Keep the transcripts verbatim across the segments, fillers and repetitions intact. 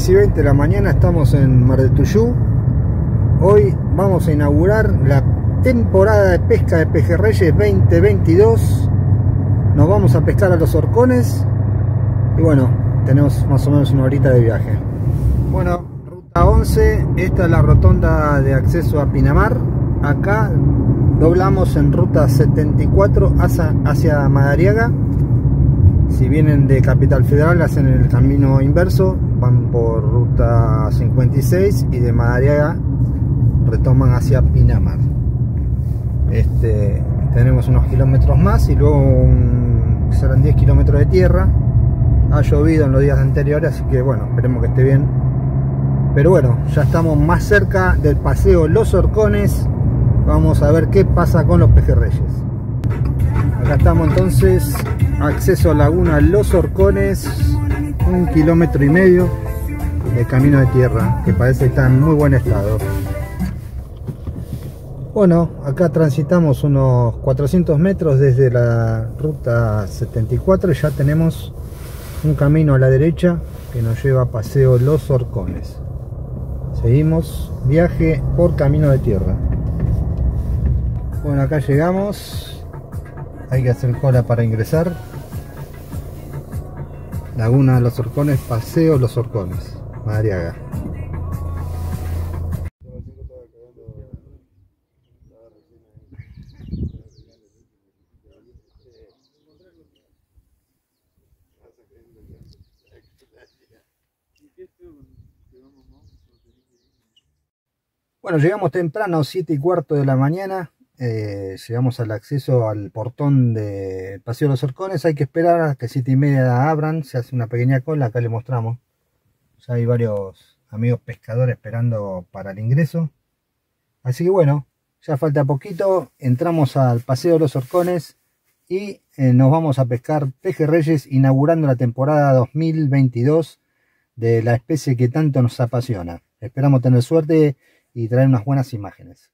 seis y veinte de la mañana estamos en Mar de Tuyú. Hoy vamos a inaugurar la temporada de pesca de pejerreyes veinte veintidós. Nos vamos a pescar a los horcones. Y bueno, tenemos más o menos una horita de viaje. Bueno, ruta once. Esta es la rotonda de acceso a Pinamar. Acá doblamos en ruta setenta y cuatro hacia, hacia Madariaga. Si vienen de Capital Federal hacen el camino inverso, van por ruta cincuenta y seis y de Madariaga retoman hacia Pinamar. Este, tenemos unos kilómetros más y luego un, serán diez kilómetros de tierra. Ha llovido en los días anteriores, así que bueno, esperemos que esté bien. Pero bueno, ya estamos más cerca del Paseo Los Horcones. Vamos a ver qué pasa con los pejerreyes. Acá estamos entonces, acceso a Laguna Los Horcones, un kilómetro y medio de camino de tierra, que parece que está en muy buen estado. Bueno, acá transitamos unos cuatrocientos metros desde la ruta setenta y cuatro y ya tenemos un camino a la derecha que nos lleva a Paseo Los Horcones. Seguimos viaje por camino de tierra. Bueno, acá llegamos. Hay que hacer cola para ingresar. Laguna de los Horcones, Paseo Los Horcones, Madariaga. Bueno, llegamos temprano, siete y cuarto de la mañana. Eh, llegamos al acceso al portón de Paseo de los Horcones. Hay que esperar a que siete y media abran. Se hace una pequeña cola, acá le mostramos. Ya hay varios amigos pescadores esperando para el ingreso. Así que bueno, ya falta poquito. Entramos al Paseo de los Horcones y eh, nos vamos a pescar pejerreyes, inaugurando la temporada dos mil veintidós de la especie que tanto nos apasiona. Esperamos tener suerte y traer unas buenas imágenes.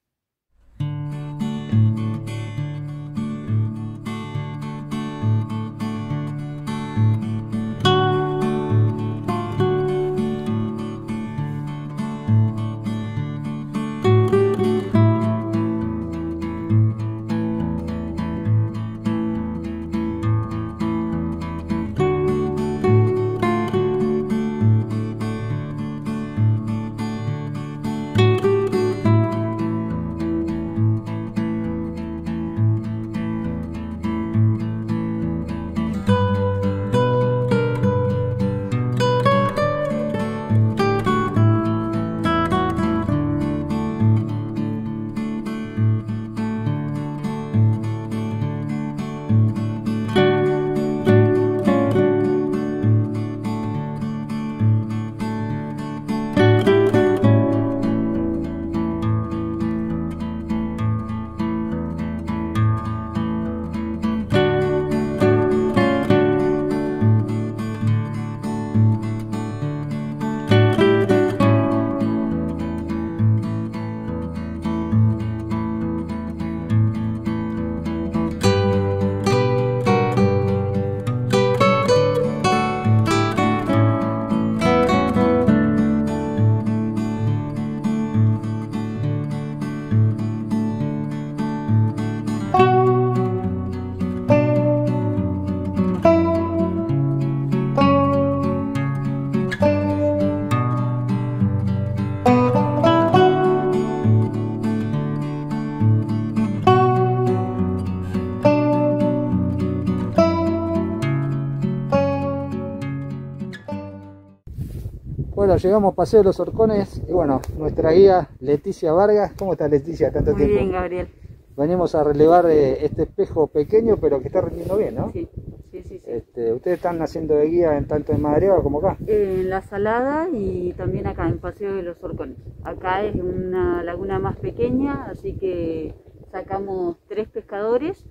Bueno, llegamos a Paseo de los Horcones y bueno, nuestra guía Leticia Vargas. ¿Cómo estás, Leticia? Tanto tiempo. Muy bien, Gabriel. Venimos a relevar eh, este espejo pequeño, pero que está rindiendo bien, ¿no? Sí, sí, sí. sí. Este, ¿ustedes están haciendo de guía en tanto en Madariaga como acá? Eh, en La Salada y también acá, en Paseo de los Horcones. Acá es una laguna más pequeña, así que sacamos tres pescadores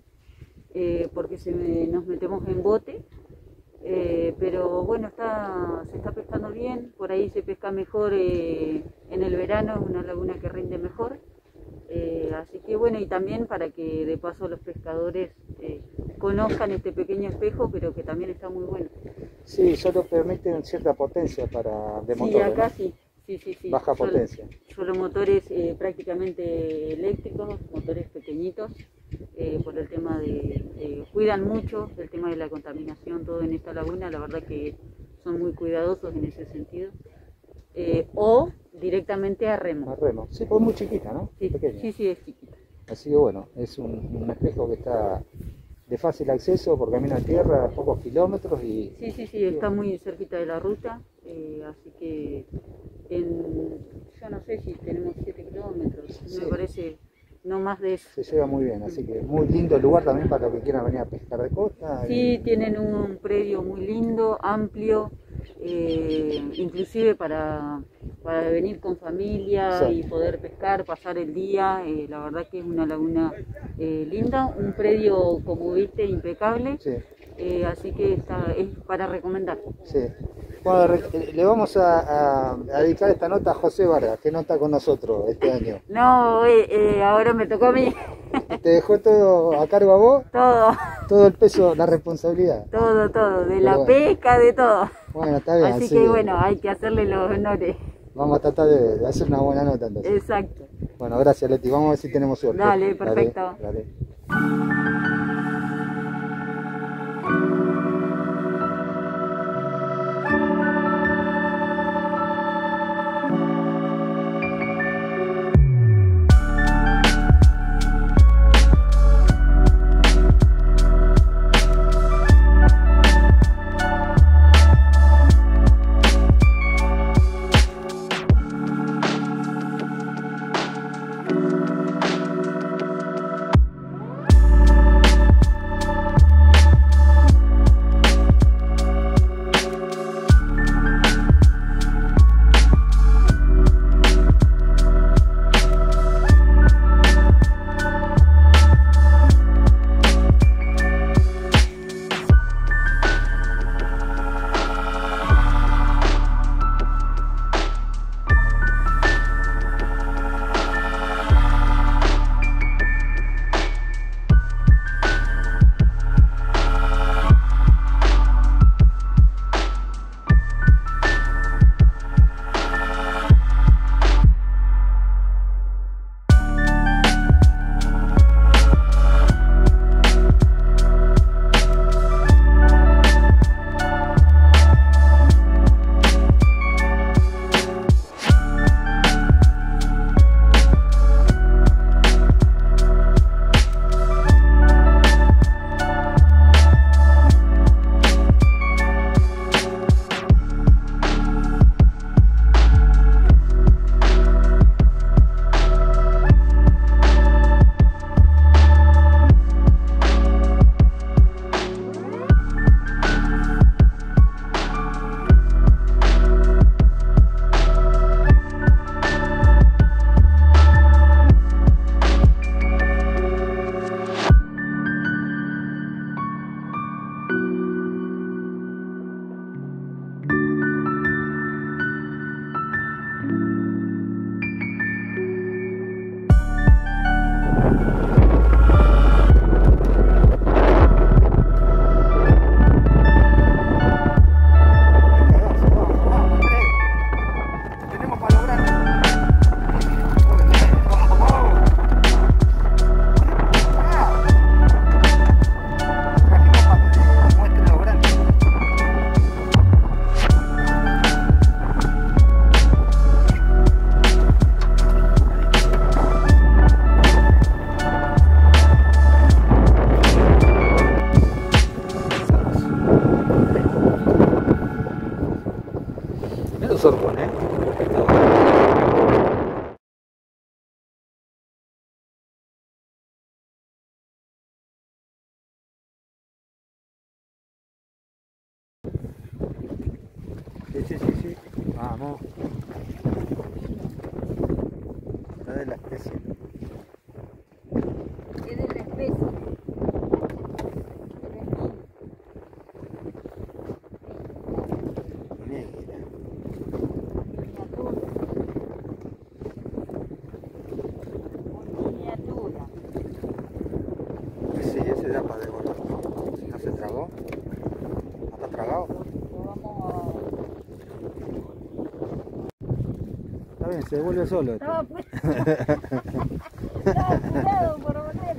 eh, porque se me, nos metemos en bote. Eh, pero bueno, está, se está pescando bien, por ahí se pesca mejor eh, en el verano, es una laguna que rinde mejor, eh, así que bueno, y también para que de paso los pescadores eh, conozcan este pequeño espejo, pero que también está muy bueno. Sí, solo permiten cierta potencia para de motor. Sí, acá ¿no? sí. Sí, sí, sí. Baja son, potencia. Son motores eh, prácticamente eléctricos, motores pequeñitos, eh, por el tema de... Eh, cuidan mucho el tema de la contaminación, todo en esta laguna, la verdad que son muy cuidadosos en ese sentido. Eh, o directamente a remo. A remo, sí, pues muy chiquita, ¿no? Sí, pequeña. Sí, sí, es chiquita. Así que bueno, es un, un espejo que está de fácil acceso por camino a tierra, a pocos kilómetros y... Sí, sí, sí, está muy cerquita de la ruta, eh, así que... En, yo no sé si tenemos siete kilómetros, sí. Me parece no más de eso. Se llega muy bien, así que muy lindo el lugar también para los que quieran venir a pescar de costa. Sí, y... tienen un predio muy lindo, amplio, eh, inclusive para, para venir con familia, sí, y poder pescar, pasar el día. Eh, la verdad que es una laguna eh, linda, un predio, como viste, impecable. Sí. Eh, así que está, es para recomendar. Sí. Bueno, le vamos a, a, a dedicar esta nota a José Vargas, que no está con nosotros este año. No, eh, eh, ahora me tocó a mí. ¿Te dejó todo a cargo a vos? Todo. Todo el peso, la responsabilidad. Todo, todo, de Pero la bueno. pesca, de todo. Bueno, está bien. Así, así que bueno, hay que hacerle los honores. Vamos a tratar de, de hacer una buena nota entonces. Exacto. Bueno, gracias Leti, vamos a ver si tenemos suerte. Dale, perfecto. Dale, dale. Está bien, se vuelve solo. Estaba apurado por volver.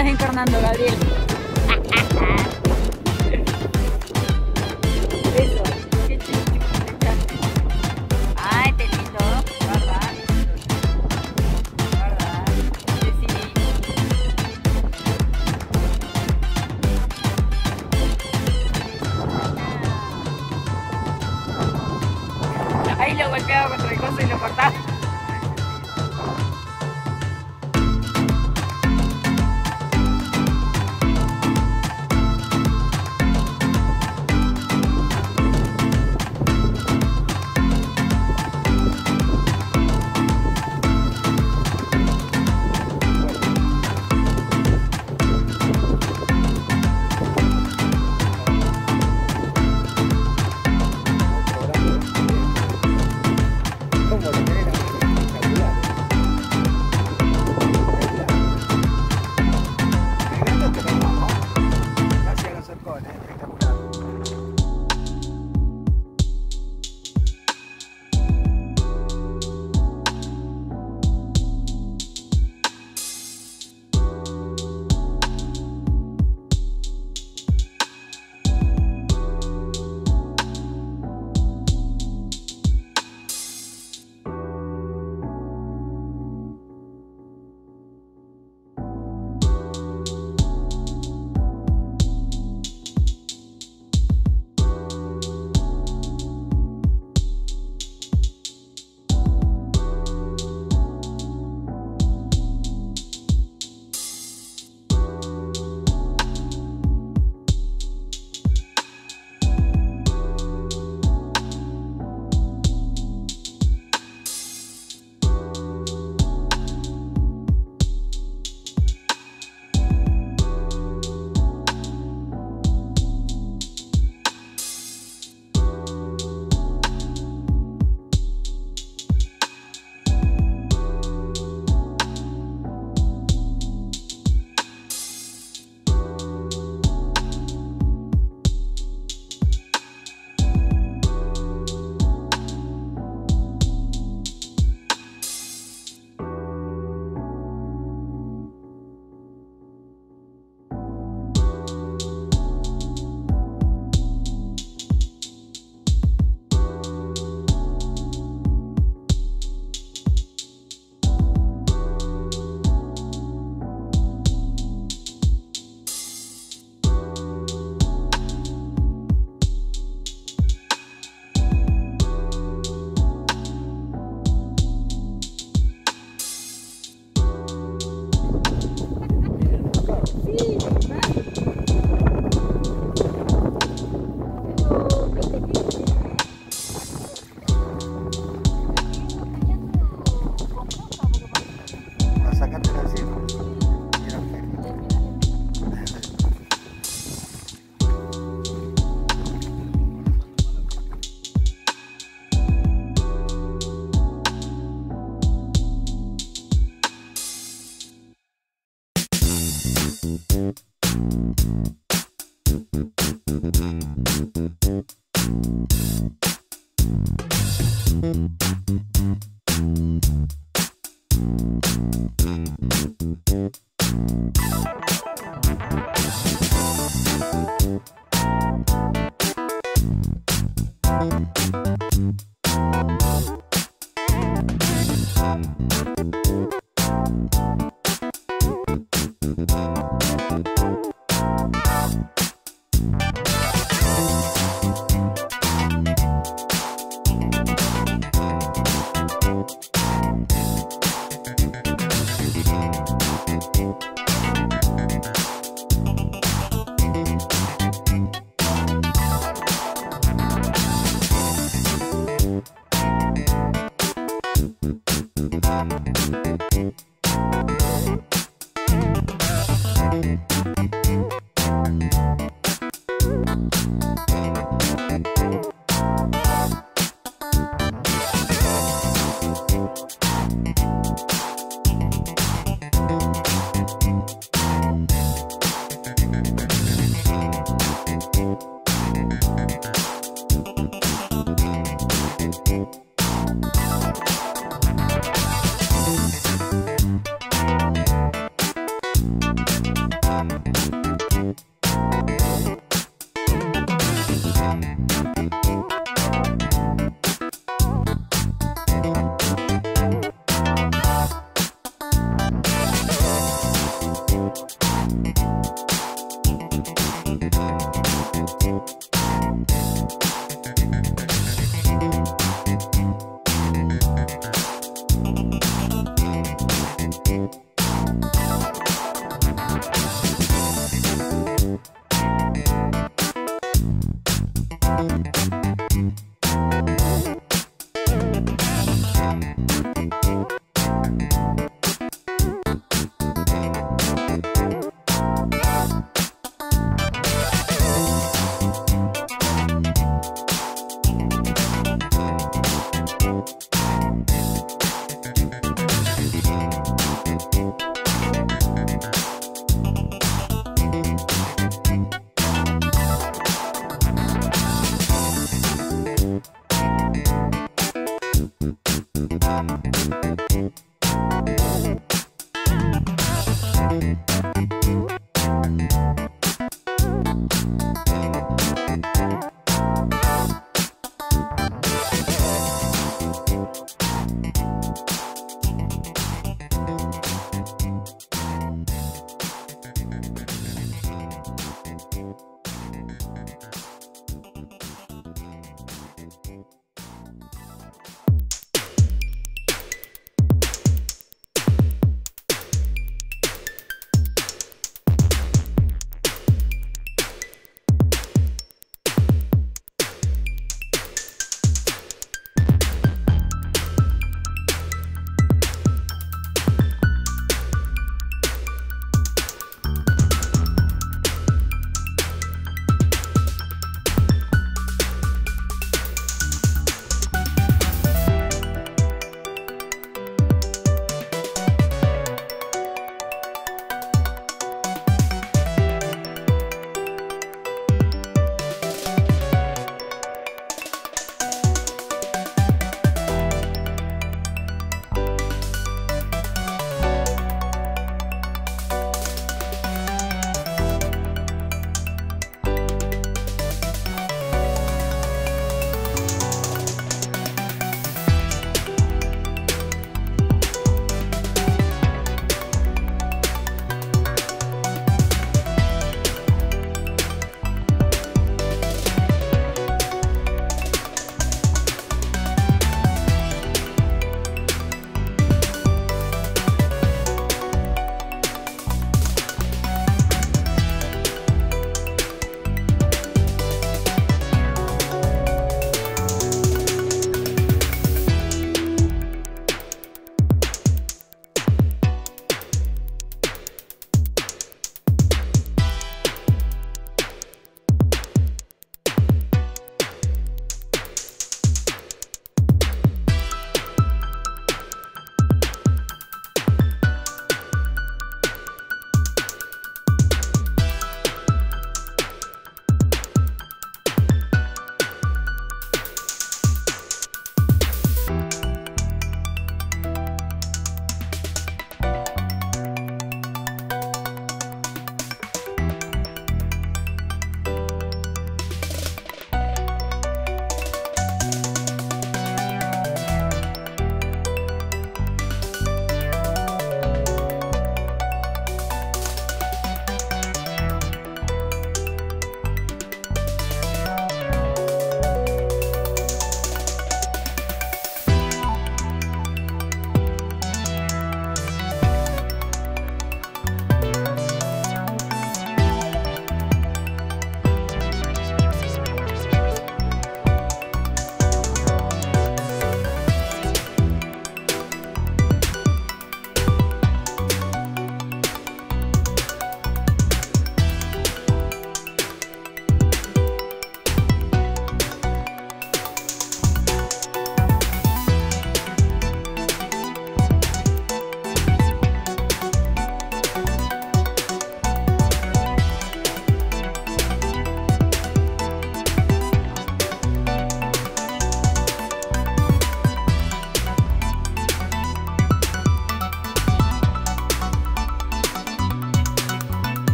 Encarnando, Gabriel. Eso, qué chido. Ay, te lindo, ¿verdad? ¿Verdad? Sí. Ahí lo golpeaba contra el coso y lo cortaba.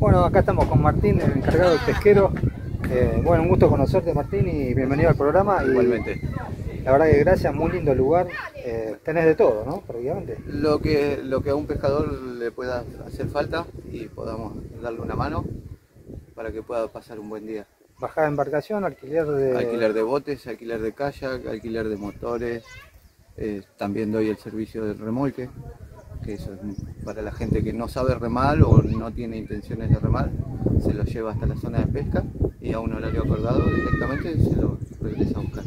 Bueno, acá estamos con Martín, el encargado del pesquero. Eh, bueno, un gusto conocerte, Martín, y bienvenido al programa. Igualmente. Y la verdad que gracias, muy lindo lugar. Eh, tenés de todo, ¿no? Prácticamente. Lo que, lo que a un pescador le pueda hacer falta y podamos darle una mano para que pueda pasar un buen día. Bajada de embarcación, alquiler de... Alquiler de botes, alquiler de kayak, alquiler de motores. Eh, también doy el servicio del remolque, que eso es para la gente que no sabe remar o no tiene intenciones de remar, se lo lleva hasta la zona de pesca y a un horario acordado directamente se lo regresa a buscar.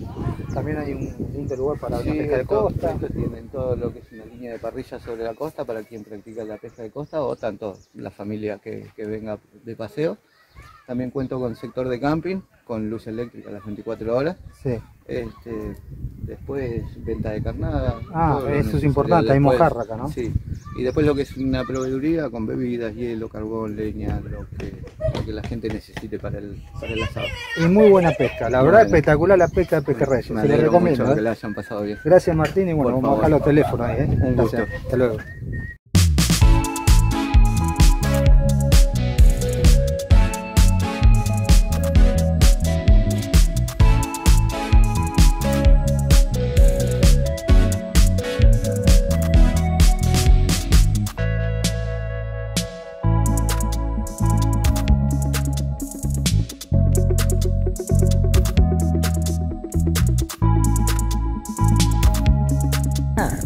También hay un lindo lugar para sí, una pesca de todo, costa. Esto tienen todo lo que es una línea de parrilla sobre la costa para quien practica la pesca de costa o tanto la familia que, que venga de paseo. También cuento con sector de camping, con luz eléctrica a las veinticuatro horas. Sí. Este, después venta de carnada. Ah, eso es importante, hay mojarra acá, ¿no? Sí. Y después lo que es una proveeduría con bebidas, hielo, carbón, leña, lo que, lo que la gente necesite para el, para el asado. Y muy buena pesca, la muy verdad buena. Espectacular la pesca de pejerreyes. Se les recomiendo, mucho, ¿eh? Que la hayan pasado bien. Gracias, Martín, y bueno, por vamos favor. A bajar los teléfonos ahí, ¿eh? Un gusto. Gracias. Hasta luego.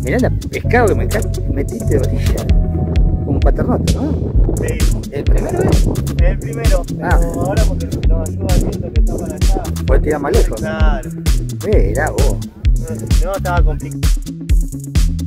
Mirá la pescado que me metiste de orilla, como paternoster, ¿no? Sí. ¿El primero es? El primero, pero ah. Ahora porque nos ayuda el viento que está para allá. ¿Puedes tirar más lejos? Claro. Mirá vos. No, estaba complicado.